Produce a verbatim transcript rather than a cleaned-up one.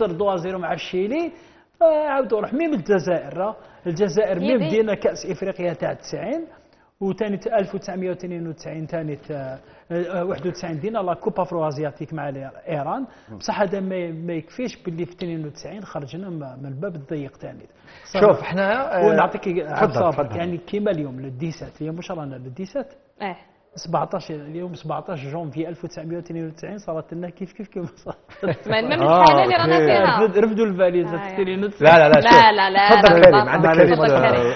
واحد صفر مع الشيلي عاودوا روح ميم الجزائر راه الجزائر ميم دينا كاس افريقيا تاع تسعين وثاني ألف وتسعمائة واثنين وتسعين ثاني واحد وتسعين دينا لا كوبا فرو ازياتيك مع ايران بصح هذا ما يكفيش باللي في اثنين وتسعين خرجنا من الباب الضيق ثاني. شوف حنا ونعطيك يعني كيما اليوم الديسات اليوم واش رانا الديسات اه سبعطاش اليوم سبعطاش جونفي ألف وتسعمائة واثنين وتسعين صارت لنا كيف كيف كيما صارت ما المهم الحاله اللي رانا فيها رفدوا الفاليزات اثنين وتسعين لا لا لا لا لا تفضل كريم عندك كلمه.